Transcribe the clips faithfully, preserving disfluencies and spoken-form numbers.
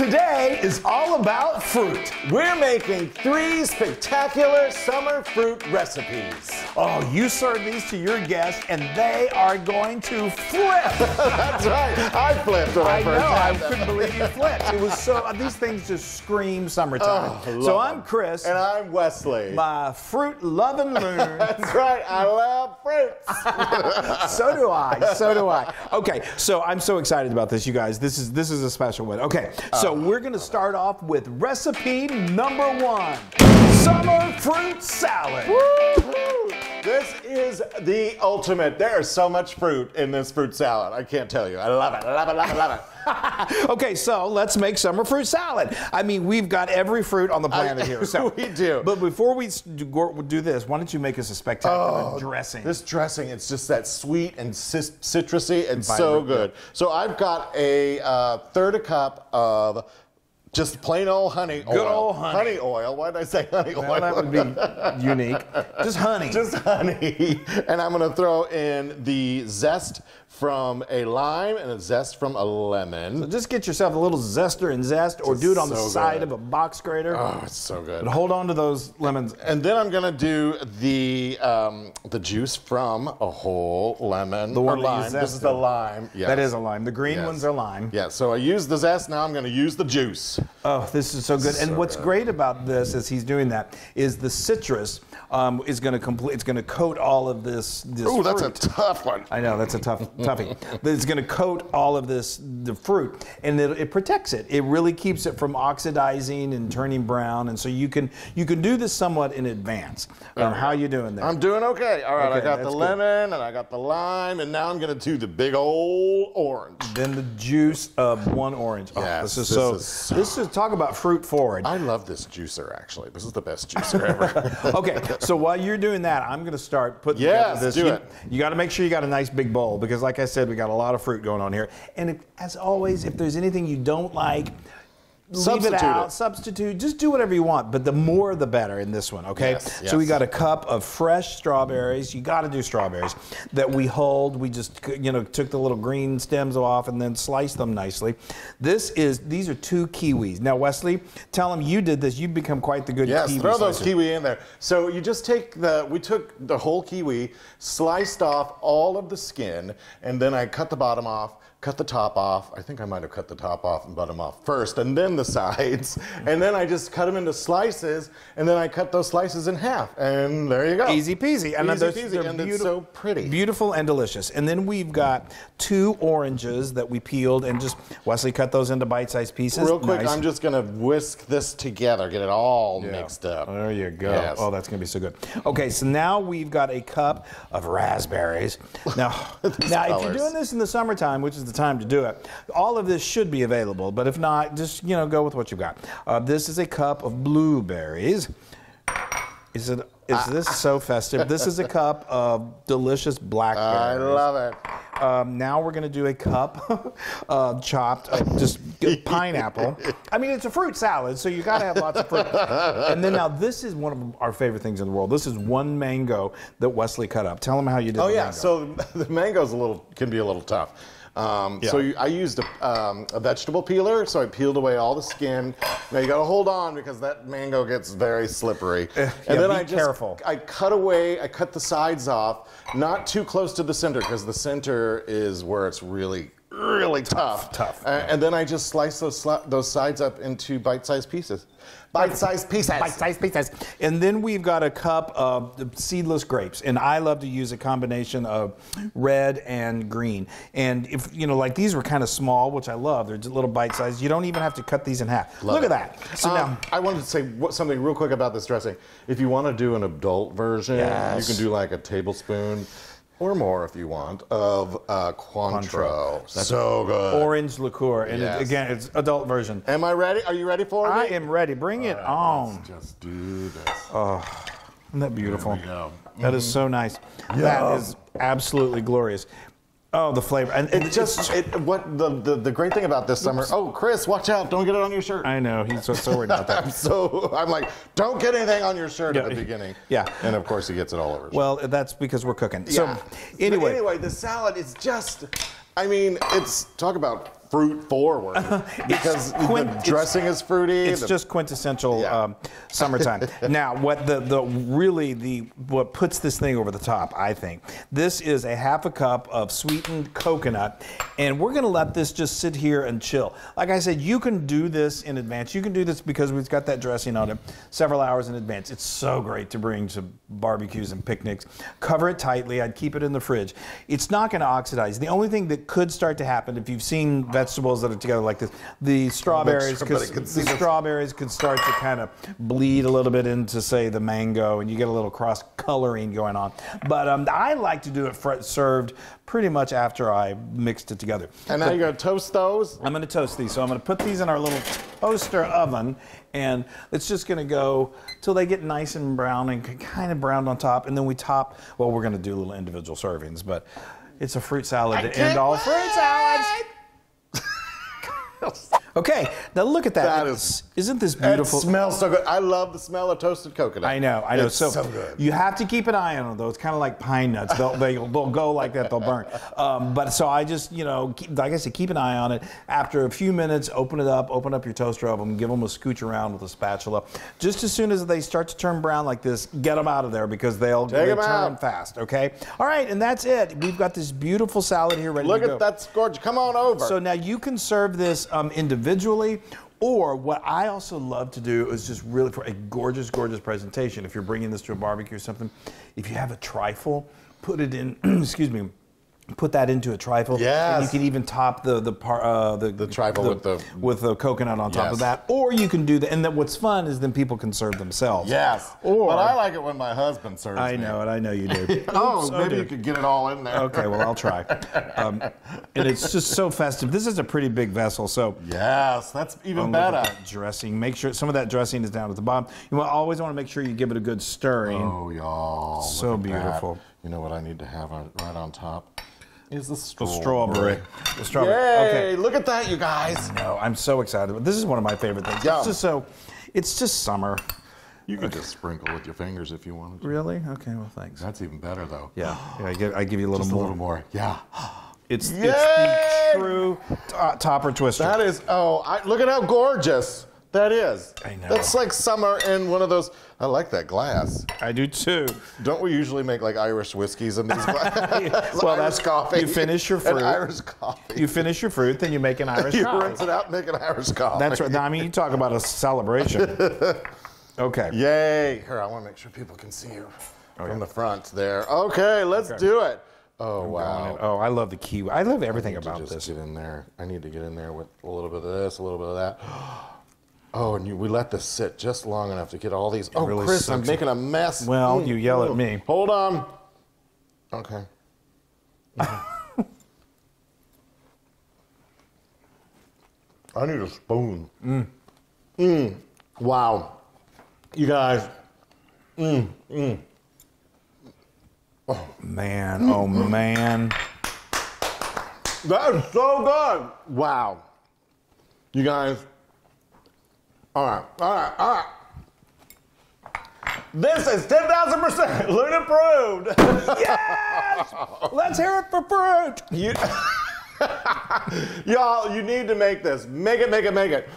Today is all about fruit. We're making three spectacular summer fruit recipes. Oh, you serve these to your guests and they are going to flip. That's right. I flipped when I first time. I know. I couldn't believe you flipped. It was so, these things just scream summertime. Oh, so I'm Chris. And I'm Wesley. My fruit loving loon. That's right. I love fruits. So do I. So do I. Okay. So I'm so excited about this, you guys. This is, this is a special one. Okay. So So we're going to start off with recipe number one, summer fruit salad. Woo-hoo. This is the ultimate. There is so much fruit in this fruit salad. I can't tell you. I love it, I love it, love it, love it. Okay, so let's make summer fruit salad. I mean, we've got every fruit on the planet I, here. So. We do. But before we do this, why don't you make us a spectacular oh, dressing? This dressing, it's just that sweet and citrusy and so good. So I've got a uh, third a cup of just plain old honey oil. Good old honey. Honey oil. Why did I say honey oil? Well, that would be unique. Just honey. Just honey. And I'm going to throw in the zest from a lime and a zest from a lemon. So just get yourself a little zester and zest, or do it on the side of a box grater. Oh, it's so good. But hold on to those lemons. And then I'm going to do the um, the juice from a whole lemon. The one lime. This is the lime. Yes. That is a lime. The green yes. ones are lime. Yeah, so I used the zest. Now I'm going to use the juice. Oh, this is so good. And so what's good. great about this, as he's doing that, is the citrus um, is going to complete. It's going to coat all of this. this oh, that's a tough one. I know that's a tough toughie. It's going to coat all of this the fruit, and it, it protects it. It really keeps it from oxidizing and turning brown. And so you can you can do this somewhat in advance. Um, how you doing there? I'm doing okay. All right, okay, I got the lemon good. and I got the lime, and now I'm going to do the big old orange. Then the juice of one orange. Oh, yes, this is this so. Is so this This is talk about fruit forward. I love this juicer, actually. This is the best juicer ever. Okay, so while you're doing that, I'm going to start putting yes, together this. do you, it. You got to make sure you got a nice big bowl, because like I said, we got a lot of fruit going on here. And if, as always, if there's anything you don't like, leave substitute it out, it. substitute, just do whatever you want, but the more the better in this one, okay? Yes, yes. So we got a cup of fresh strawberries. You gotta do strawberries that we hold. We just, you know, took the little green stems off and then sliced them nicely. This is, these are two kiwis. Now, Wesley, tell them you did this. You've become quite the good yes, kiwi Yes, throw those slicer. kiwi in there. So you just take the, we took the whole kiwi, sliced off all of the skin, and then I cut the bottom off, cut the top off. I think I might have cut the top off and button them off first, and then the sides. And then I just cut them into slices, and then I cut those slices in half. And there you go. Easy peasy. And Easy they're, peasy, they're and it's so pretty. Beautiful and delicious. And then we've got two oranges that we peeled, and just, Wesley, cut those into bite-sized pieces. Real quick, nice. I'm just gonna whisk this together, get it all yeah. mixed up. There you go. Yes. Oh, that's gonna be so good. Okay, so now we've got a cup of raspberries. Now, now if you're doing this in the summertime, which is the the time to do it. All of this should be available, but if not, just, you know, go with what you've got. Uh, this is a cup of blueberries. Is it? Is this so festive? This is a cup of delicious blackberries. I love it. Um, now we're going to do a cup of chopped, uh, just pineapple. I mean, it's a fruit salad, so you got to have lots of fruit. And then now this is one of our favorite things in the world. This is one mango that Wesley cut up. Tell him how you did. Oh the yeah, mango. so the mango's a little can be a little tough. Um, yeah. So you, I used a, um, a vegetable peeler, so I peeled away all the skin. Now you gotta hold on, because that mango gets very slippery. And yeah, then be I just, careful. I cut away, I cut the sides off, not too close to the center, because the center is where it's really, really tough. Tough. tough uh, and then I just slice those, those sides up into bite-sized pieces. Bite-sized pieces. Bite-sized pieces. And then we've got a cup of seedless grapes, and I love to use a combination of red and green. And if you know, like these were kind of small, which I love. They're just little bite-sized. You don't even have to cut these in half. Love Look it. at that. So um, now I wanted to say what, something real quick about this dressing. If you want to do an adult version, yes. you can do like a tablespoon. Or more, if you want, of uh, Cointreau. That's so good. Orange liqueur, and yes. it, again, it's adult version. Am I ready? Are you ready for it? I am ready. Bring All it right, on. Let's just do this. Oh, isn't that beautiful? There we go. That mm. is so nice. Yum. That is absolutely glorious. Oh, the flavor, and it, it just it, what the, the the great thing about this summer. Oh, Chris, watch out! Don't get it on your shirt. I know he's so, so worried about that. I'm so I'm like, don't get anything on your shirt yeah. at the beginning. Yeah, and of course he gets it all over. Well, that's because we're cooking. Yeah. So anyway, but anyway, the salad is just. I mean, it's talk about fruit forward because the dressing is fruity. It's the, just quintessential yeah. um, summertime. Now, what the the really the what puts this thing over the top, I think, this is a half a cup of sweetened coconut, and we're going to let this just sit here and chill. Like I said, you can do this in advance. You can do this because we've got that dressing on it several hours in advance. It's so great to bring to barbecues and picnics. Cover it tightly. I'd keep it in the fridge. It's not going to oxidize. The only thing that could start to happen, if you've seen vegetables that are together like this, the strawberries, the strawberries could start to kind of bleed a little bit into, say, the mango, and you get a little cross coloring going on. But um, I like to do it served pretty much after I mixed it together. And now so, you're going to toast those? I'm going to toast these. So I'm going to put these in our little toaster oven, and it's just going to go till they get nice and brown and kind of browned on top, and then we top. Well, we're going to do little individual servings, but it's a fruit salad to end all fruit salads. Okay, now look at that. That is, isn't this beautiful? It smells so good. I love the smell of toasted coconut. I know, I know. It's so, so good. You have to keep an eye on them, though. It's kind of like pine nuts. They'll, they'll, they'll go like that, they'll burn. Um, but so I just, you know, keep, like I said, keep an eye on it. After a few minutes, open it up, open up your toaster oven, give them a scooch around with a spatula. Just as soon as they start to turn brown like this, get them out of there because they'll they turn out. fast, okay? All right, and that's it. We've got this beautiful salad here ready look to go. Look at that scorch. Come on over. So now you can serve this um, individually. individually, or what I also love to do is just really for a gorgeous, gorgeous presentation. If you're bringing this to a barbecue or something, if you have a trifle, put it in, excuse me, put that into a trifle. Yes. And you can even top the the par, uh, the, the trifle the, with the with the coconut on top yes. of that. Or you can do that. And then what's fun is then people can serve themselves. Yes. Or but I like it when my husband serves. I know me. it. I know you do. oh, so maybe do. you could get it all in there. Okay. Well, I'll try. Um, and it's just so festive. This is a pretty big vessel. So yes, that's even better. Dressing. Make sure some of that dressing is down at the bottom. You always want to make sure you give it a good stirring. Oh, y'all. So beautiful. That. You know what I need to have right on top. Is the strawberry. The strawberry. Yay! Okay. Look at that, you guys. I know. I'm so excited. This is one of my favorite things. Yum. It's just so, it's just summer. You could okay. just sprinkle with your fingers if you wanted to. Really? Okay, well, thanks. That's even better, though. Yeah. yeah I, give, I give you a little just more. a little more. Yeah. It's, it's the true uh, topper twister. That is, oh, I, look at how gorgeous that is. I know. That's like summer in one of those. I like that glass. I do too. Don't we usually make like Irish whiskeys in these glasses? well, Irish that's coffee. You finish your fruit. Irish coffee. You finish your fruit, then you make an Irish you coffee. You rinse it out and make an Irish coffee. That's right. Now, I mean, you talk about a celebration. Okay. Yay. Here, I want to make sure people can see you oh, from yeah. the front there. Okay, let's okay. do it. Oh, I'm wow. Oh, I love the kiwi. I love everything I need about to just this. Get in there. I need to get in there with a little bit of this, a little bit of that. Oh, and you, we let this sit just long enough to get all these. It oh, really Chris, I'm making a mess. Well, mm, you yell mm. at me. Hold on. Okay. I need a spoon. Mmm. Mmm. Wow. You guys. Mmm. Mmm. Oh, man. Mm. Oh, man. That is so good. Wow. You guys. All right, all right, all right. This is ten thousand percent Luna Pro. Yes! Let's hear it for fruit. Y'all, you, you need to make this. Make it, make it, make it.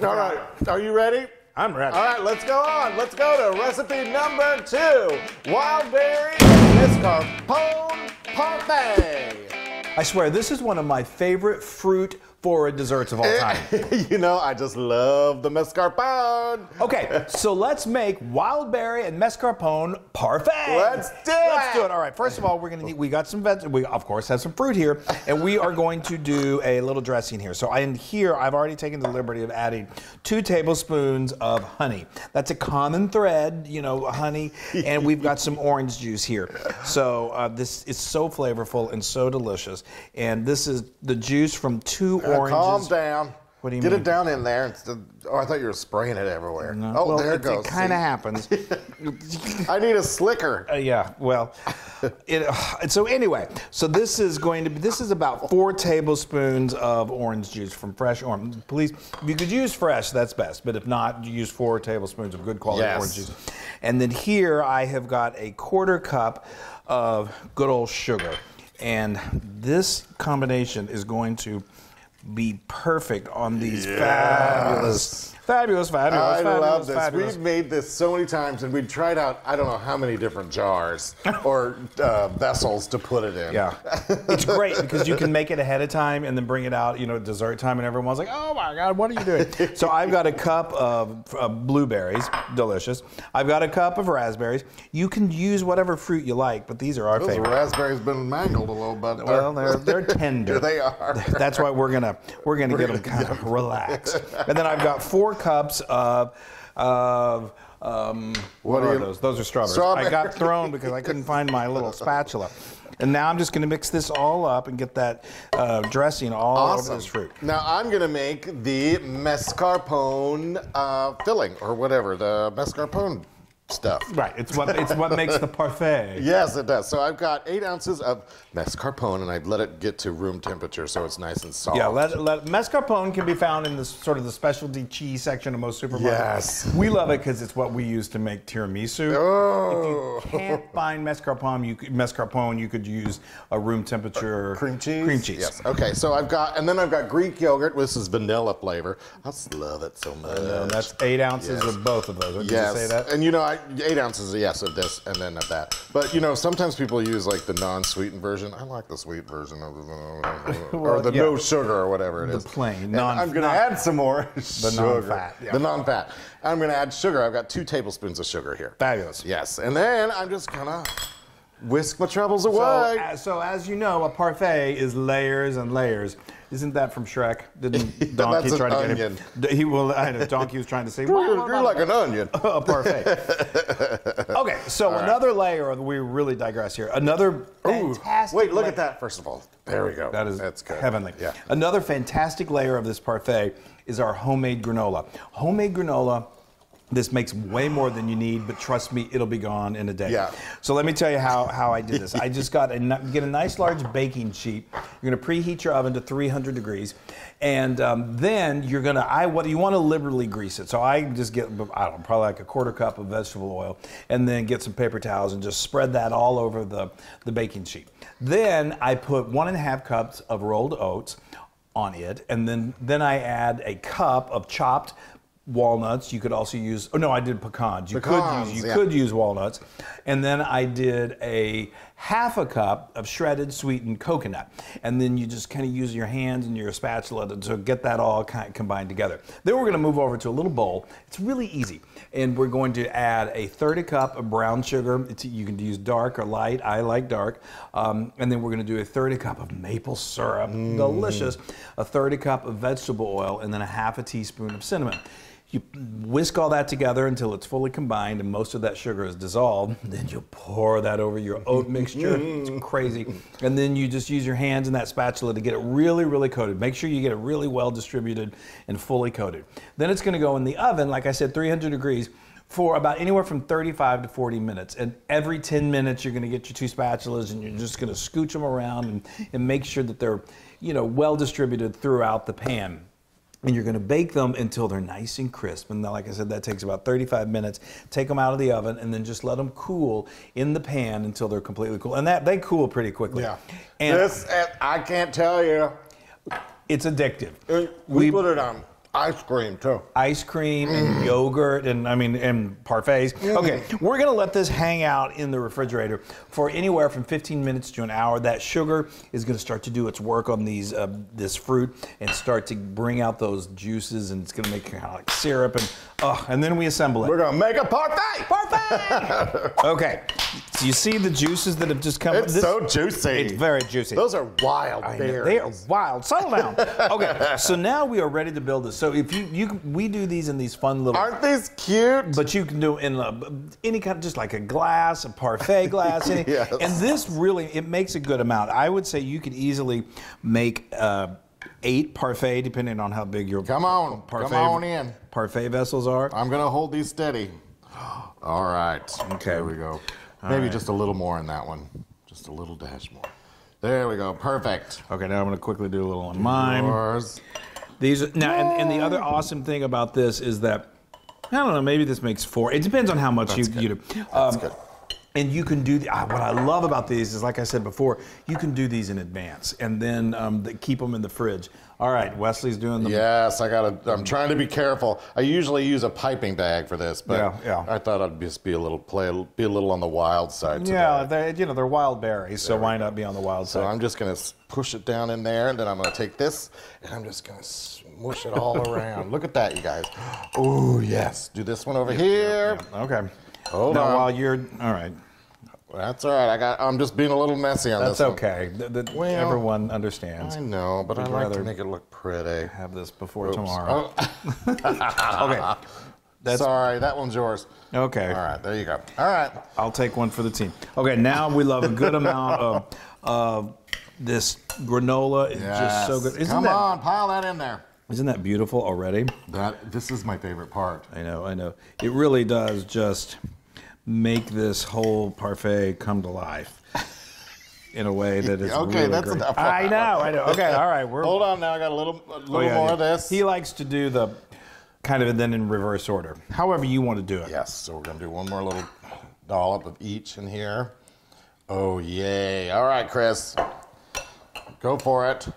All right, are you ready? I'm ready. All right, let's go on. Let's go to recipe number two. Wild berry mascarpone parfait. I swear, this is one of my favorite fruit forward desserts of all time. You know, I just love the mascarpone. Okay, so let's make wild berry and mascarpone parfait. Let's do let's it. Let's do it. All right. First of all, we're gonna need. We got some veg. We of course have some fruit here, and we are going to do a little dressing here. So in here, I've already taken the liberty of adding two tablespoons of honey. That's a common thread, you know, honey, and we've got some orange juice here. So uh, this is so flavorful and so delicious. And this is the juice from two. oranges. Now, calm down. What do you Get mean? It down in there. Instead, oh, I thought you were spraying it everywhere. No. Oh, well, there it goes. It kind of happens. I need a slicker. Uh, yeah. Well, it, uh, so anyway, so this is going to be. This is about four tablespoons of orange juice from fresh orange. Please, if you could use fresh, that's best. But if not, you use four tablespoons of good quality yes. orange juice. And then here I have got a quarter cup of good old sugar, and this combination is going to be perfect on these yes. fabulous, fabulous, fabulous, I fabulous, love this. Fabulous. We've made this so many times, and we've tried out I don't know how many different jars or uh, vessels to put it in. Yeah, it's great because you can make it ahead of time and then bring it out, you know, dessert time, and everyone's like, "Oh my God, what are you doing?" So I've got a cup of uh, blueberries, delicious. I've got a cup of raspberries. You can use whatever fruit you like, but these are our Those favorite. Those raspberries been mangled a little bit. Well, they're they're tender. They are. That's why we're gonna. We're going to get them kind of relaxed. And then I've got four cups of, of um, what, what are, are those? Those are strawberries. Strawberry. I got thrown because I couldn't find my little spatula. And now I'm just going to mix this all up and get that uh, dressing all awesome. over this fruit. Now I'm going to make the mascarpone uh, filling or whatever, the mascarpone stuff. Right, it's what, it's what makes the parfait. Yes, it does. So I've got eight ounces of mascarpone, and I've let it get to room temperature so it's nice and soft. Yeah, let, let, mascarpone can be found in the sort of the specialty cheese section of most supermarkets. Yes. We love it because it's what we use to make tiramisu. Oh. If you can't find mascarpone, you, mascarpone, you could use a room temperature... Uh, cream cheese? Cream cheese. Yes. Okay, so I've got, and then I've got Greek yogurt. This is vanilla flavor. I just love it so much. And that's eight ounces yes. of both of those. Did yes. you say that? And you know, I Eight ounces, yes, of this and then of that. But you know, sometimes people use like the non-sweetened version. I like the sweet version of the, or the yeah. no sugar or whatever it the is. The plain. Non, I'm going to add some more the sugar. Non-fat. Yeah. The non-fat. I'm going to add sugar. I've got two tablespoons of sugar here. Fabulous. Yes, and then I'm just gonna whisk my troubles away. So as, so as you know, a parfait is layers and layers. Isn't that from Shrek? Didn't Donkey try to onion. get him? He will. I know Donkey was trying to say, well, "You're, you're like an onion." A parfait. Okay, so all another right. layer. Of, we really digress here. Another fantastic. Ooh, wait, look layer. at that. First of all, there we go. That is that's good. Heavenly. Yeah. Another fantastic layer of this parfait is our homemade granola. Homemade granola. This makes way more than you need, but trust me, it'll be gone in a day. Yeah. So let me tell you how, how I did this. I just got a, get a nice large baking sheet. You're gonna preheat your oven to three hundred degrees, and um, then you're gonna, I what you wanna liberally grease it. So I just get, I don't know, probably like a quarter cup of vegetable oil, and then get some paper towels and just spread that all over the, the baking sheet. Then I put one and a half cups of rolled oats on it, and then, then I add a cup of chopped walnuts. You could also use, oh no, I did pecans. You pecans, could use, you yeah. could use walnuts. And then I did a half a cup of shredded sweetened coconut. And then you just kind of use your hands and your spatula to, to get that all kind of combined together. Then we're going to move over to a little bowl. It's really easy. And we're going to add a third a cup of brown sugar. It's, you can use dark or light. I like dark. Um, and then we're going to do a third a cup of maple syrup. Mm. Delicious. A third a cup of vegetable oil and then a half a teaspoon of cinnamon. You whisk all that together until it's fully combined and most of that sugar is dissolved. Then you pour that over your oat mixture. It's crazy. And then you just use your hands and that spatula to get it really, really coated. Make sure you get it really well distributed and fully coated. Then it's going to go in the oven, like I said, three hundred degrees for about anywhere from thirty-five to forty minutes. And every ten minutes, you're going to get your two spatulas and you're just going to scooch them around and, and make sure that they're, you know, well distributed throughout the pan. And you're going to bake them until they're nice and crisp. And like I said, that takes about thirty-five minutes. Take them out of the oven and then just let them cool in the pan until they're completely cool. And that they cool pretty quickly. Yeah. And this, I can't tell you. It's addictive. It, we, we put it on ice cream, too. Ice cream and mm. yogurt and, I mean, and parfaits. Mm. Okay, we're going to let this hang out in the refrigerator for anywhere from fifteen minutes to an hour. That sugar is going to start to do its work on these uh, this fruit and start to bring out those juices, and it's going to make kind of like syrup, and uh, and then we assemble it. We're going to make a parfait! Parfait! Okay, so you see the juices that have just come. It's this, so juicy. It's very juicy. Those are wild berries. They are wild. Settle down. Okay, so now we are ready to build this. So if you, you, we do these in these fun little... Aren't these cute? But you can do in uh, any kind of, just like a glass, a parfait glass. Any, yes. And this really, it makes a good amount. I would say you could easily make uh, eight parfait, depending on how big your come on, parfait, come on in. parfait vessels are. I'm going to hold these steady. All right. Okay. There we go. All Maybe right. just a little more in that one. Just a little dash more. There we go. Perfect. Okay, now I'm going to quickly do a little on mine. Yours. These are, now, and, and the other awesome thing about this is that, I don't know, maybe this makes four. It depends on how much That's you, good. you do. Um, That's good. And you can do, the, what I love about these is, like I said before, you can do these in advance and then um, the, keep them in the fridge. All right, Wesley's doing them. Yes, I gotta, I'm trying to be careful. I usually use a piping bag for this, but yeah, yeah. I thought I'd just be a little, play, be a little on the wild side today. Yeah, they, you know, they're wild berries, so why not be on the wild side? So I'm just gonna push it down in there, and then I'm gonna take this, and I'm just gonna smoosh it all around. Look at that, you guys. Oh, yes. Do this one over here. Yeah, yeah. Okay. Hold now, on. While you're, all right. That's all right. I got, I'm just being a little messy on That's this okay. one. That's okay. Well, everyone understands. I know, but I'd like to make it look pretty. Have this before Oops. tomorrow. Oh. Okay. That's... Sorry, that one's yours. Okay. All right, there you go. All right. I'll take one for the team. Okay, now we love a good amount of, of this granola. It's yes. just so good. Isn't Come that... on, pile that in there. Isn't that beautiful already? That this is my favorite part. I know, I know. It really does just make this whole parfait come to life in a way that is okay, really that's great. Enough. I know, I know. Okay, all right. We're, Hold on now, I got a little, a little oh, yeah, more yeah. of this. He likes to do the kind of then in reverse order, however you want to do it. Yes, so we're going to do one more little dollop of each in here. Oh, yay. All right, Chris, go for it.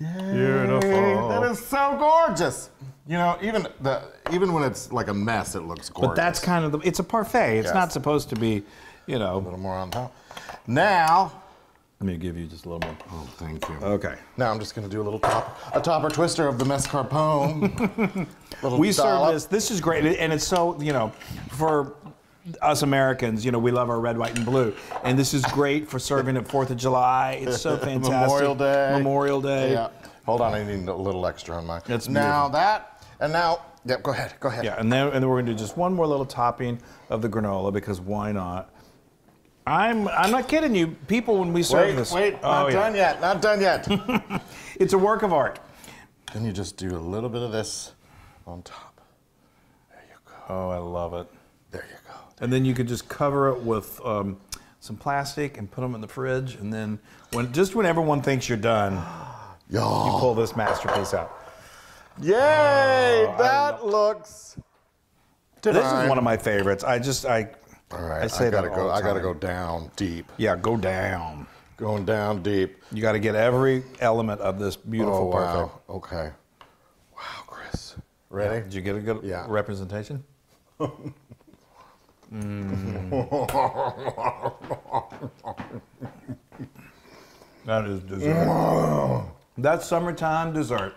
Yay. Beautiful. That is so gorgeous. You know, even the even when it's like a mess, it looks gorgeous. But that's kind of the, it's a parfait. It's yes. not supposed to be, you know. A little more on top. Now. Let me give you just a little more. Oh, thank you. Okay. Now I'm just going to do a little top, a topper twister of the mascarpone. We dollop. serve this. This is great. And it's so, you know, for us Americans, you know, we love our red, white, and blue, and this is great for serving at Fourth of July. It's so fantastic. Memorial Day. Memorial Day. Yeah. Hold on, I need a little extra on mine. That's now beautiful. that, and now, yeah, go ahead, go ahead. Yeah, and then and then we're gonna do just one more little topping of the granola because why not? I'm I'm not kidding you, people. When we serve wait, this, wait, oh, not yeah. done yet, not done yet. It's a work of art. Then you just do a little bit of this on top. There you go. Oh, I love it. There you go. And then you could just cover it with um, some plastic and put them in the fridge. And then when just when everyone thinks you're done, you pull this masterpiece out. Yay! Oh, that looks divine. This is one of my favorites. I just, I, all right, I say I gotta that all go, the time. I got to go down deep. Yeah, go down. Going down deep. You got to get every element of this beautiful parfait. Oh, wow. Okay. Wow, Chris. Ready? Yeah. Did you get a good yeah. representation? Mm. That is dessert. That's summertime dessert.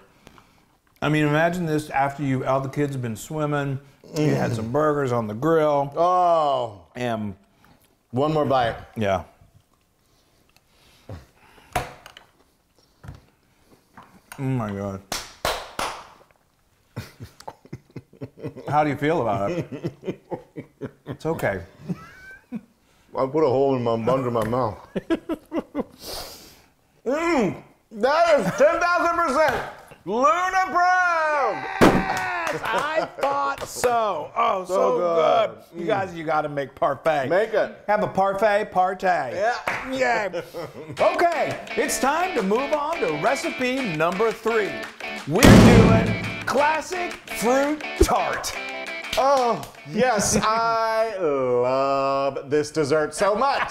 I mean, imagine this after you all the kids have been swimming, mm. you had some burgers on the grill. Oh. And one more bite. Yeah. Oh my God. How do you feel about it? It's okay. I put a hole in my under my mouth. Mmm, that is ten thousand percent Luna Brown. Yes, I thought so. Oh, so, so good. good. You mm. guys, you got to make parfait. Make it. Have a parfait party. Yeah. Yeah. Okay, it's time to move on to recipe number three. We're doing classic fruit tart. Oh, yes, I love this dessert so much.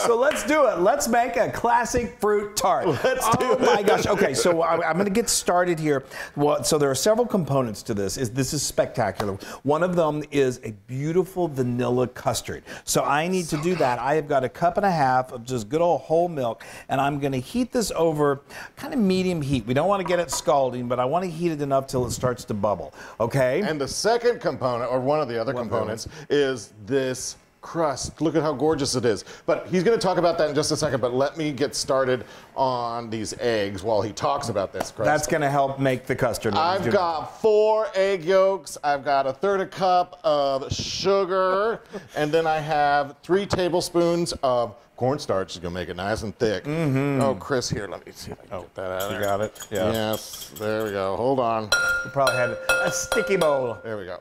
So let's do it. Let's make a classic fruit tart. Let's oh do it. Oh my gosh. Okay, so I'm going to get started here. Well, so there are several components to this. Is This is spectacular. One of them is a beautiful vanilla custard. So I need to do that. I have got a cup and a half of just good old whole milk, and I'm going to heat this over kind of medium heat. We don't want to get it scalding, but I want to heat it enough till it starts to bubble. Okay? And the second component, or one of the other one components, component. is this crust. Look at how gorgeous it is. But he's going to talk about that in just a second, but let me get started on these eggs while he talks about this crust. That's going to help make the custard. I've got four egg yolks. I've got a third a cup of sugar, and then I have three tablespoons of cornstarch. Is going to make it nice and thick. Mm-hmm. Oh, Chris, here, let me see if I can oh, get that out of there. You got it? Yeah. Yes, there we go. Hold on. You probably had a sticky bowl. There we go.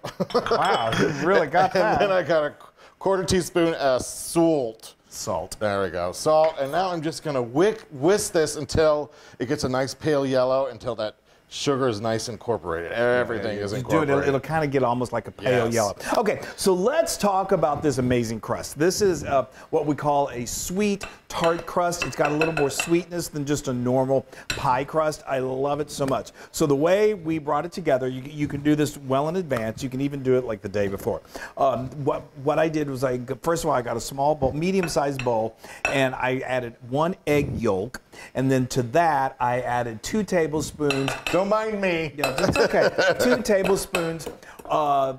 Wow, you really got that. And then I got a quarter teaspoon of salt. Salt. There we go. Salt. And now I'm just going to whisk this until it gets a nice pale yellow, until that Sugar is nice incorporated. Everything is incorporated. Dude, it'll, it'll kind of get almost like a pale yes. yellow. Okay, so let's talk about this amazing crust. This is uh, what we call a sweet tart crust. It's got a little more sweetness than just a normal pie crust. I love it so much. So the way we brought it together, you, you can do this well in advance. You can even do it like the day before. Um, what, what I did was I, first of all, I got a small bowl, medium-sized bowl, and I added one egg yolk. And then to that, I added two tablespoons. Don't mind me. Yeah, that's okay. two tablespoons. Uh,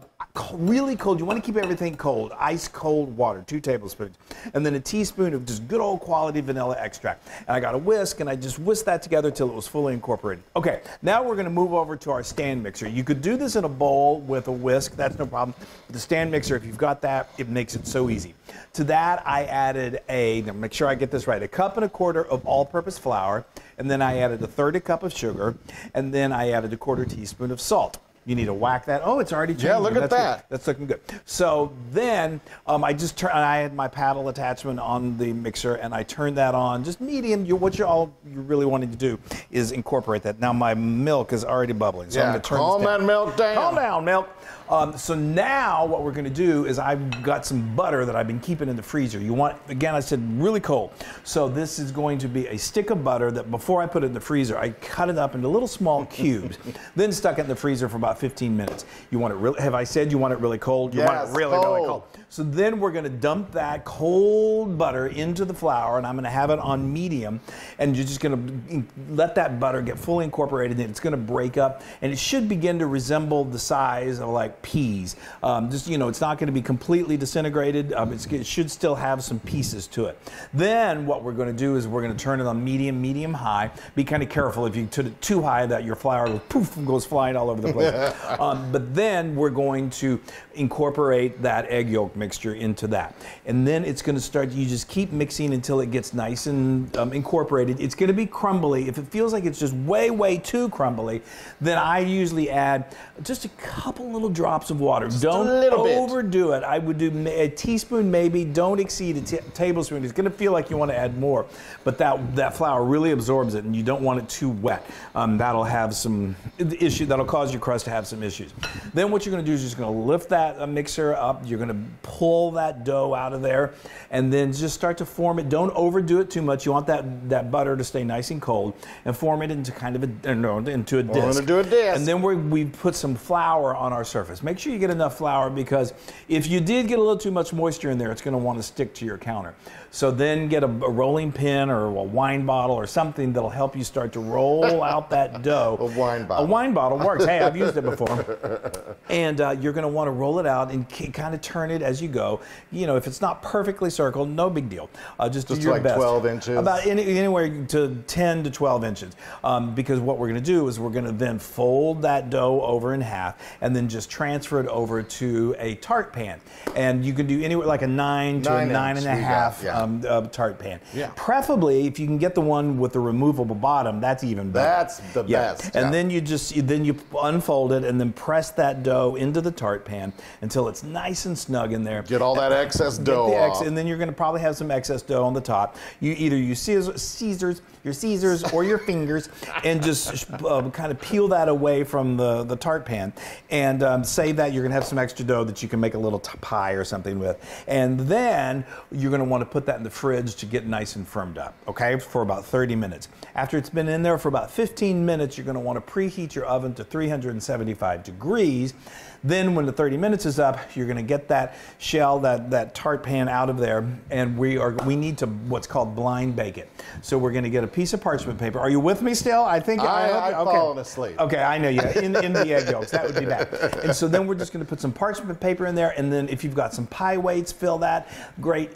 really cold. You want to keep everything cold. Ice cold water, two tablespoons. And then a teaspoon of just good old quality vanilla extract. And I got a whisk, and I just whisked that together till it was fully incorporated. Okay, now we're going to move over to our stand mixer. You could do this in a bowl with a whisk. That's no problem. The stand mixer, if you've got that, it makes it so easy. To that, I added a, make sure I get this right, a cup and a quarter of all-purpose flour. And then I added a third a cup of sugar. And then I added a quarter teaspoon of salt. You need to whack that. Oh, it's already changed. Yeah, look at that. That's looking good. So then um, I just turned, I had my paddle attachment on the mixer, and I turned that on. Just medium. You, what you're all you really wanting to do is incorporate that. Now my milk is already bubbling, so yeah, I'm going to turn calm this down. that milk down. Calm down, milk. Um, so now what we're going to do is I've got some butter that I've been keeping in the freezer. You want, again, I said really cold. So this is going to be a stick of butter that before I put it in the freezer, I cut it up into little small cubes, then stuck it in the freezer for about fifteen minutes. You want it really, have I said you want it really cold? You yes, want it really, cold. really cold. So then we're going to dump that cold butter into the flour, and I'm going to have it on medium, and you're just going to let that butter get fully incorporated, and it's going to break up, and it should begin to resemble the size of like peas. Um, just, you know, it's not going to be completely disintegrated. Um, it's, it should still have some pieces to it. Then what we're going to do is we're going to turn it on medium, medium, high. Be kind of careful if you put it too high that your flour will poof and goes flying all over the place. Um, but then we're going to incorporate that egg yolk mixture into that. And then it's going to start, you just keep mixing until it gets nice and um, incorporated. It's going to be crumbly. If it feels like it's just way, way too crumbly, then I usually add just a couple little drops of water. Just Don't overdo bit. it. I would do a teaspoon maybe. Don't exceed a t tablespoon. It's going to feel like you want to add more. But that, that flour really absorbs it, and you don't want it too wet. Um, that'll have some issue. That'll cause your crust to have some issues. Then what you're going to do is just going to lift that mixer up. You're going to pull that dough out of there and then just start to form it. Don't overdo it too much. You want that, that butter to stay nice and cold, and form it into kind of a, no, into a disc. We're going to do a disc. And then we we put some flour on our surface. Make sure you get enough flour, because if you did get a little too much moisture in there, it's going to want to stick to your counter. So then get a, a rolling pin or a wine bottle or something that'll help you start to roll out that dough. A wine bottle. A wine bottle works. Hey, I've used it before. And uh, you're going to want to roll it out and kind of turn it as you go. You know, if it's not perfectly circled, no big deal. Uh, just, just do your like best. twelve inches. About any, anywhere to ten to twelve inches. Um, because what we're going to do is we're going to then fold that dough over in half and then just transfer it over to a tart pan. And you can do anywhere like a nine, nine to a nine inch. and a half yeah. um, uh, tart pan. Yeah. Preferably, if you can get the one with the removable bottom, that's even better. That's the yeah. best. And yeah. then you just then you unfold it and then press that dough into the tart pan until it's nice and snug in there. Get all that and, excess dough ex off. And then you're going to probably have some excess dough on the top. You either use scissors, your scissors or your fingers, and just uh, kind of peel that away from the, the tart pan. And um, save that. You're going to have some extra dough that you can make a little pie or something with. And then you're going to want to put that in the fridge to get nice and firmed up, okay, for about thirty minutes. After it's been in there for about fifteen minutes, you're going to want to preheat your oven to three hundred seventy-five degrees. Then when the thirty minutes is up, you're going to get that shell, that, that tart pan out of there, and we are we need to what's called blind bake it. So we're going to get a piece of parchment paper. Are you with me still? I think I, I I've okay. fallen asleep. Okay, I know you in, in the egg yolks. That would be bad. And so then we're just going to put some parchment paper in there, and then if you've got some pie weights, fill that. Great,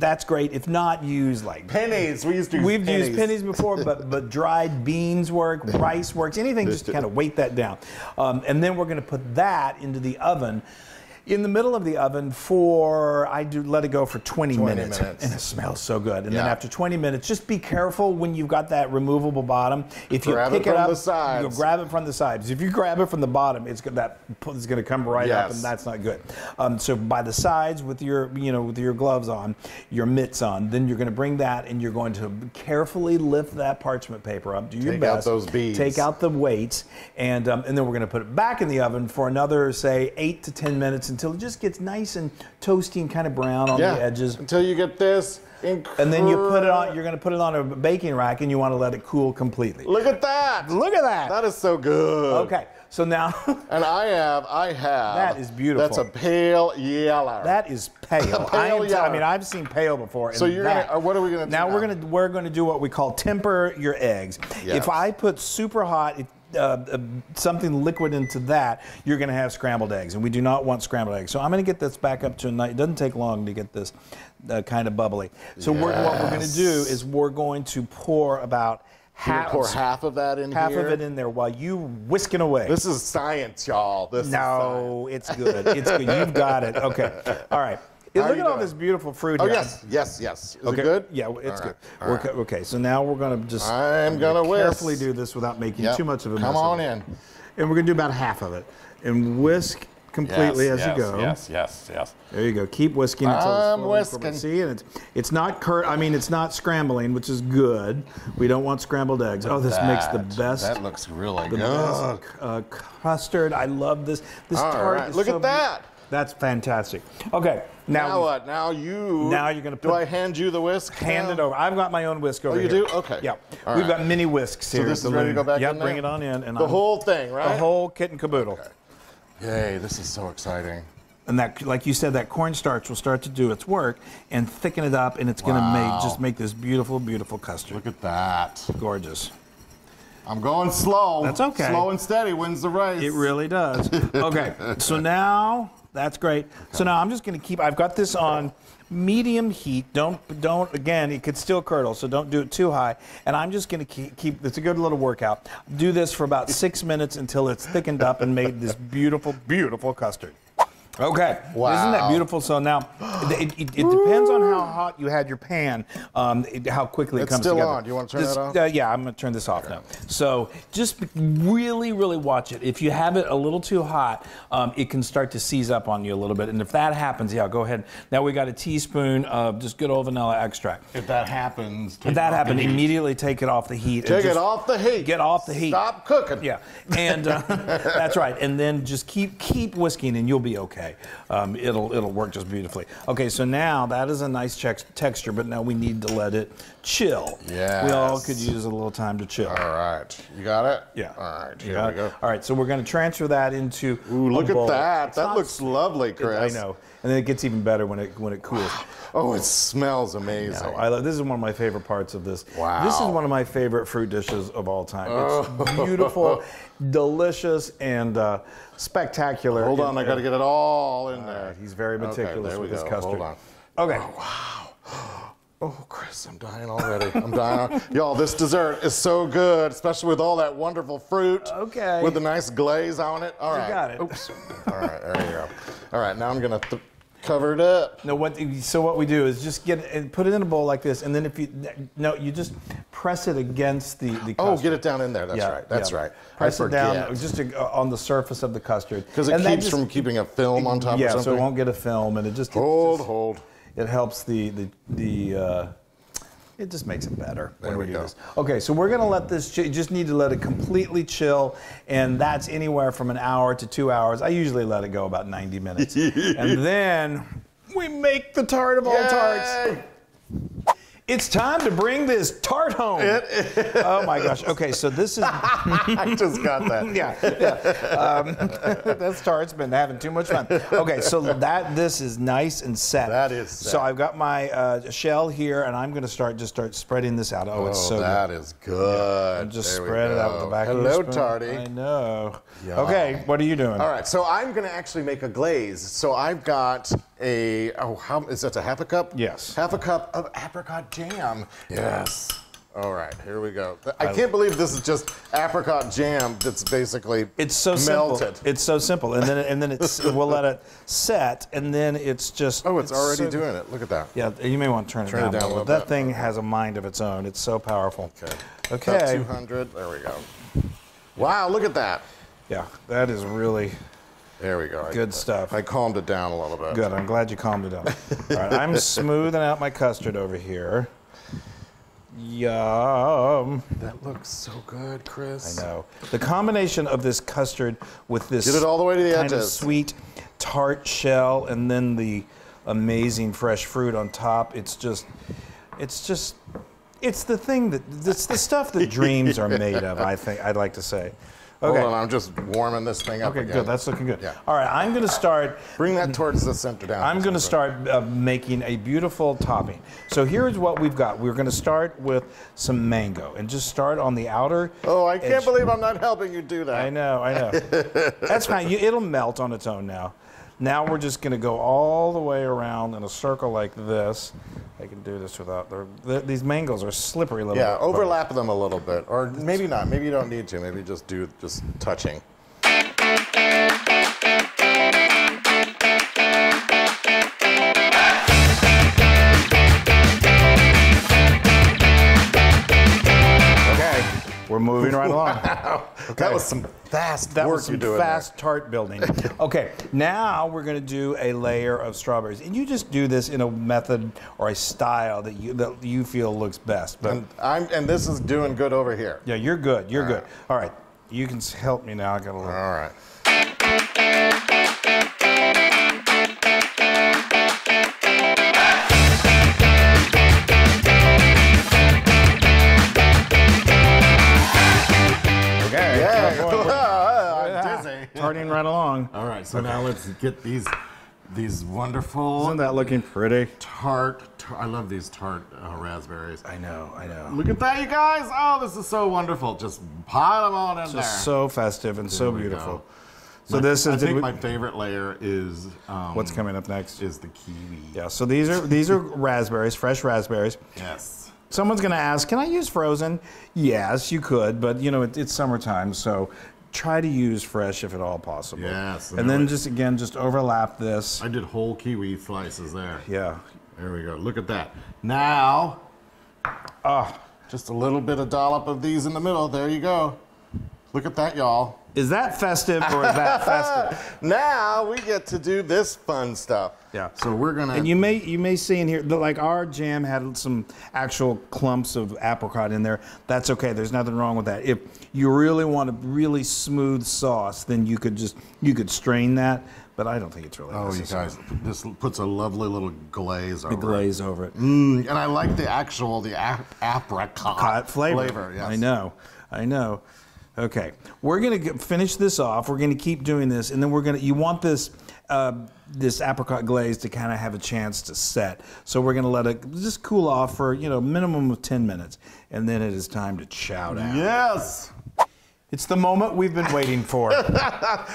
that's great. If not, use like pennies. We used to use we've pennies. used pennies before, but but dried beans work, rice works, anything just to kind of weight that down. Um, and then we're going to put that into the oven in the middle of the oven for, I do let it go for twenty, twenty minutes, minutes, and it smells so good. And yeah. then after twenty minutes, just be careful when you've got that removable bottom. If you grab pick it, from it up, the sides. You'll grab it from the sides. If you grab it from the bottom, it's that is going to come right yes. up, and that's not good. Um, so by the sides, with your you know with your gloves on, your mitts on, then you're going to bring that, and you're going to carefully lift that parchment paper up. Do your take best. Take out those beads. Take out the weights, and um, and then we're going to put it back in the oven for another say eight to ten minutes. Until it just gets nice and toasty and kind of brown on yeah, the edges. Until you get this incredible. And then you put it on, you're gonna put it on a baking rack and you wanna let it cool completely. Look at that! Look at that! That is so good. Okay, so now. and I have, I have. That is beautiful. That's a pale yellow. That is pale. pale I, am yellow. I mean, I've seen pale before. And so you're that, gonna, what are we gonna do now? Now we're gonna, we're gonna do what we call temper your eggs. Yes. If I put super hot, it, Uh, uh, something liquid into that, you're going to have scrambled eggs, and we do not want scrambled eggs. So I'm going to get this back up to a nice. It doesn't take long to get this uh, kind of bubbly. So yes. we're, what we're going to do is we're going to pour about half. Pour half of that in half here. Half of it in there while you whisk it away. This is science, y'all. This no, is it's good. It's good. You've got it. Okay. All right. How Look at all doing? This beautiful fruit here. Oh, yes, yes, yes. Is okay. it good? Yeah, it's right. good. We're right. Okay, so now we're going to just I'm gonna gonna carefully whisk. do this without making yep. too much of a mess. Come on in. And we're going to do about half of it. And whisk completely yes, as yes, you go. Yes, yes, yes. There you go. Keep whisking until I'm it's slowly incorporated. See, and it's, it's not cur I mean, it's not scrambling, which is good. We don't want scrambled eggs. Oh, this that, makes the best. That looks really the good. Best, uh, custard. I love this. This all tart right. is Look so at that. Beautiful. That's fantastic. Okay, now, now what? Now you. Now you're gonna. Put, do I hand you the whisk? Hand now? It over. I've got my own whisk over here. Oh, you here. do? Okay. Yeah. All We've right. got mini whisks here. So this is ready to go back yep, in. Yep. Bring it on in. And the I'm, whole thing, right? The whole kit and caboodle. Okay. Yay! This is so exciting. And that, like you said, that cornstarch will start to do its work and thicken it up, and it's wow. gonna make just make this beautiful, beautiful custard. Look at that. Gorgeous. I'm going slow. That's okay. Slow and steady wins the race. It really does. Okay. So now. That's great. Okay. So now I'm just going to keep, I've got this on medium heat. Don't, don't, again, it could still curdle, so don't do it too high. And I'm just going to keep, keep, it's a good little workout. Do this for about six minutes until it's thickened up and made this beautiful, beautiful custard. Okay. Wow. Isn't that beautiful? So now, it, it, it depends on how hot you had your pan, um, it, how quickly it comes together. It's still on. Do you want to turn this, that off? Uh, yeah, I'm going to turn this off okay. now. So just really, really watch it. If you have it a little too hot, um, it can start to seize up on you a little bit. And if that happens, yeah, go ahead. Now we got a teaspoon of just good old vanilla extract. If that happens, take if that happens, immediately take it off the heat. Take it off the heat. Get off the heat. Stop cooking. Yeah, and uh, that's right. And then just keep keep whisking, and you'll be okay. Um, it'll it'll work just beautifully. Okay, so now that is a nice texture, but now we need to let it chill. Yeah. We all could use a little time to chill. All right. You got it? Yeah. All right. Here we go. All right, so we're going to transfer that into Ooh, look a bowl. at that. It's that not, looks lovely, Chris. It, I know. And then it gets even better when it when it cools. Oh, it smells amazing. I, I love this is one of my favorite parts of this. Wow. This is one of my favorite fruit dishes of all time. Oh. It's beautiful, delicious, and uh, spectacular. Hold on, I got to get it all in all there. Right. He's very meticulous okay, with his go. custard. Hold on. Okay. Oh, wow. Oh, Chris, I'm dying already. I'm dying. Y'all, this dessert is so good, especially with all that wonderful fruit. Okay. With the nice glaze on it. All right. You got it. Oops. All right, there you go. All right, now I'm going to cover it up. No, what, so what we do is just get it and put it in a bowl like this, and then if you, no, you just press it against the, the custard. Oh, get it down in there. That's yeah, right. That's yeah. right. Press it down just to, uh, on the surface of the custard. Because it and keeps just, from keeping a film on top yeah, or something. Yeah, so it won't get a film, and it just Hold, just, hold. It helps the the the. Uh, it just makes it better there when we, we do go. this. Okay, so we're gonna let this. You just need to let it completely chill, and that's anywhere from an hour to two hours. I usually let it go about ninety minutes, and then we make the tart of all Yay! tarts. It's time to bring this tart home. It is. Oh my gosh. Okay, so this is. I just got that. yeah. yeah. Um, this tart's been having too much fun. Okay, so that this is nice and set. That is. Set. So I've got my uh, shell here, and I'm going to start just start spreading this out. Oh, oh it's so that good. That is good. Yeah, just there spread it out with the back Hello, of the spoon. Hello, tarty. I know. Yum. Okay, what are you doing? All right, so I'm going to actually make a glaze. So I've got a. Oh, how is that? A half a cup? Yes. Half a cup of apricot jam. Yes. All right, here we go. I can't believe this is just apricot jam that's basically it's so melted. Simple. It's so simple, and then and then it's we'll let it set, and then it's just. Oh, it's, it's already so, doing it. Look at that. Yeah, you may want to turn, turn it down. It down a little that bit. Thing has a mind of its own. It's so powerful. Okay. Okay. About two hundred. There we go. Wow, look at that. Yeah, that is really. There we go. Good I, stuff. I calmed it down a little bit. Good. I'm glad you calmed it up. All right, I'm smoothing out my custard over here. Yum. That looks so good, Chris. I know. The combination of this custard with this Get it all the way to the kind edges. Of sweet tart shell and then the amazing fresh fruit on top. It's just, it's just, it's the thing that, it's the stuff that dreams are made of, I think, I'd like to say. Okay. Hold on, I'm just warming this thing up. Okay, again. Good. That's looking good. Yeah. All right, I'm going to start. Bring that towards the center down. I'm going to start uh, making a beautiful topping. So here's what we've got. We're going to start with some mango and just start on the outer. Oh, I can't edge. believe I'm not helping you do that. I know, I know. That's fine. You, it'll melt on its own now. Now we're just going to go all the way around in a circle like this. I can do this without, th these mangoes are slippery little Yeah, bit, overlap them a little bit, or maybe not, maybe you don't need to, maybe just do, just touching. Okay. We're moving right along. Wow. Okay. That was some fast that work was some you're doing fast there. tart building. Okay, now we're going to do a layer of strawberries, and you just do this in a method or a style that you that you feel looks best. But and I'm and this is doing good over here. Yeah, you're good. You're All good. Right. All right, you can help me now. I got a little. All right. Right along. All right, so okay. now let's get these these wonderful. Isn't that looking pretty? Tart, tar I love these tart uh, raspberries. I know, I know. Look at that, you guys! Oh, this is so wonderful. Just pile them all in Just there. Just so festive and there so beautiful. Go. So my, this is. I think we, my favorite layer is. Um, what's coming up next is the kiwi. Yeah. So these are these are raspberries, fresh raspberries. Yes. Someone's going to ask, "Can I use frozen?" Yes, you could, but you know it, it's summertime, so. Try to use fresh if at all possible. Yes. And, and then we, just again, just overlap this. I did whole kiwi slices there. Yeah. There we go. Look at that. Now, oh, just a little bit of dollop of these in the middle. There you go. Look at that, y'all. Is that festive or is that festive? Now we get to do this fun stuff. Yeah. So we're gonna. And you may you may see in here, like our jam had some actual clumps of apricot in there. That's okay. There's nothing wrong with that. If you really want a really smooth sauce, then you could just you could strain that. But I don't think it's really. Oh, necessary. You guys, this puts a lovely little glaze over. A glaze it. over it. Mm, and I like the actual the ap apricot Hot flavor. flavor yes. I know. I know. Okay, we're gonna finish this off. We're gonna keep doing this, and then we're gonna. You want this uh, this apricot glaze to kind of have a chance to set. So we're gonna let it just cool off for you know minimum of ten minutes, and then it is time to chow down. Yes, it's the moment we've been waiting for.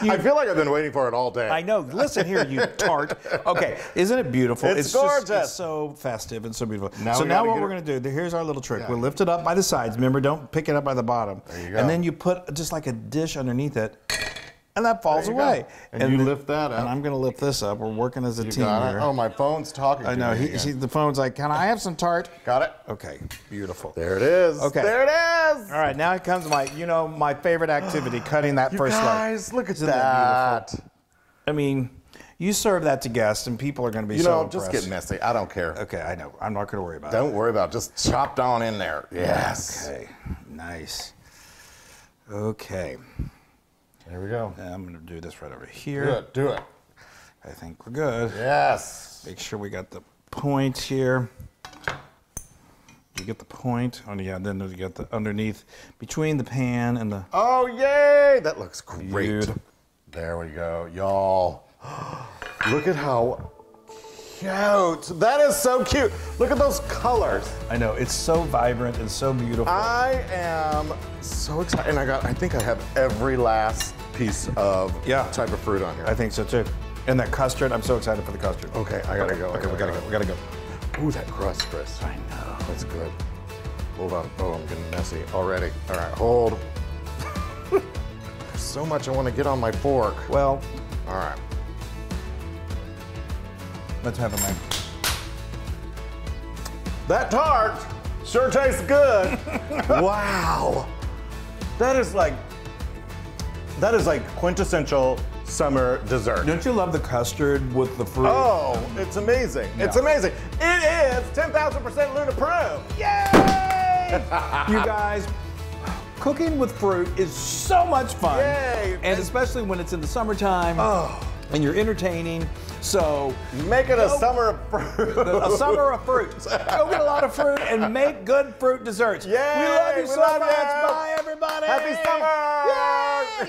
You, I feel like I've been waiting for it all day. I know. Listen here, you tart. Okay, isn't it beautiful? It's, it's gorgeous. Just, it's so festive and so beautiful. Now so now what we're going to do, here's our little trick. Yeah. We'll lift it up by the sides. Remember, don't pick it up by the bottom. There you go. And then you put just like a dish underneath it, and that falls away. Go. And, and you then, lift that up. And I'm going to lift this up. We're working as a you team got it. here. Oh, my phone's talking I know. To me he, see, the phone's like, can I have some tart? Got it. Okay, beautiful. There it is. Okay. There it is. All right, now it comes my, you know, my favorite activity, cutting that you first layer. guys, look at Isn't that. that I mean, you serve that to guests, and people are going to be you so know, impressed. Just get messy. I don't care. Okay, I know. I'm not going to worry about don't it. Don't worry about it. Just chop down in there. Yes. Okay, nice. Okay. There we go. And I'm going to do this right over here. Do it, do it. I think we're good. Yes. Make sure we got the point here. You get the point. Oh, yeah, then you got the underneath between the pan and the. Oh, yay! That looks great. Dude. There we go, y'all. Look at how cute. That is so cute. Look at those colors. I know, it's so vibrant and so beautiful. I am so excited. And I got, I think I have every last piece of yeah. type of fruit on here. I think so too. And that custard, I'm so excited for the custard. Okay, I gotta okay, go. Okay, gotta we gotta go. go, we gotta go. Ooh, that crust, Chris. I know. That's good. Hold on. Oh, I'm getting messy already. All right, hold. There's so much I want to get on my fork. Well, all right. Let's have a man. That tart sure tastes good. Wow. That is like, that is like quintessential summer dessert. Don't you love the custard with the fruit? Oh, it's amazing. Yeah. It's amazing. It is ten thousand percent Luna Pro. Yay! You guys, cooking with fruit is so much fun. Yay. And, and especially when it's in the summertime. Oh. And you're entertaining. So make it a go, summer of fruit. A summer of fruit. Go get a lot of fruit and make good fruit desserts. Yay, we love you we so love much. You. Bye, everybody. Happy summer. Yay.